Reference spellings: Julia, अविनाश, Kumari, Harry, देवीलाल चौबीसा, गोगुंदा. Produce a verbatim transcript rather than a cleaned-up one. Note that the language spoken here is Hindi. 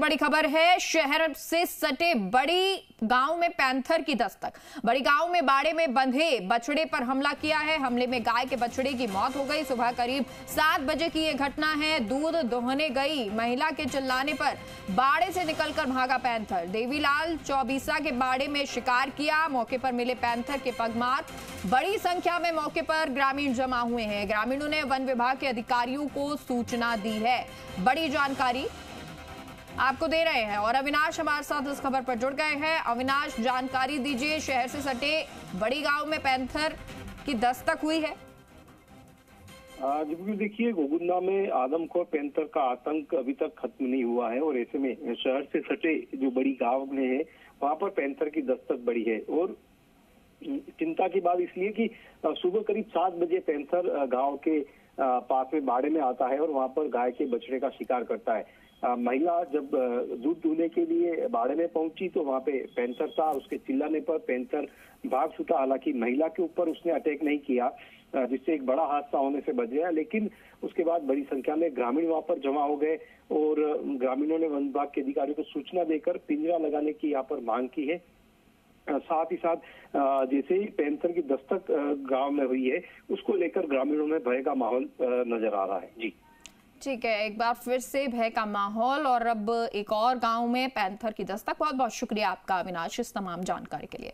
बड़ी खबर है, शहर से सटे बड़ी गांव में पैंथर की दस्तक। बड़ी गांव में बाड़े में बंधे बछड़े पर हमला किया है। हमले में गाय के बछड़े की मौत हो गई। सुबह करीब सात बजे की यह घटना है। दूध दोहने गई महिला के चिल्लाने पर बाड़े से निकलकर भागा पैंथर। देवीलाल चौबीसा के बाड़े में शिकार किया। मौके पर मिले पैंथर के पगमार। बड़ी संख्या में मौके पर ग्रामीण जमा हुए हैं। ग्रामीणों ने वन विभाग के अधिकारियों को सूचना दी है। बड़ी जानकारी आपको दे रहे हैं और अविनाश हमारे साथ इस खबर पर जुड़ गए हैं। अविनाश, जानकारी दीजिए, शहर से सटे बड़ी गांव में पैंथर की दस्तक हुई है। जब भी देखिए, गोगुंदा में आदमखोर पैंथर का आतंक अभी तक खत्म नहीं हुआ है और ऐसे में शहर से सटे जो बड़ी गांव में है वहां पर पैंथर की दस्तक बढ़ी है। और चिंता की बात इसलिए कि सुबह करीब सात बजे पैंथर गांव के पास में बाड़े में आता है और वहां पर गाय के बछड़े का शिकार करता है। महिला जब दूध दूहने के लिए बाड़े में पहुंची तो वहां पे पैंथर था। उसके चिल्लाने पर पैंथर भाग छूटा। हालांकि महिला के ऊपर उसने अटैक नहीं किया, जिससे एक बड़ा हादसा होने से बच गया। लेकिन उसके बाद बड़ी संख्या में ग्रामीण वहां पर जमा हो गए और ग्रामीणों ने वन विभाग के अधिकारियों को सूचना देकर पिंजरा लगाने की यहाँ पर मांग की है। साथ ही साथ जैसे ही पैंथर की दस्तक गांव में हुई है, उसको लेकर ग्रामीणों में भय का माहौल नजर आ रहा है। जी ठीक है, एक बार फिर से भय का माहौल और अब एक और गांव में पैंथर की दस्तक। बहुत बहुत शुक्रिया आपका अविनाश इस तमाम जानकारी के लिए।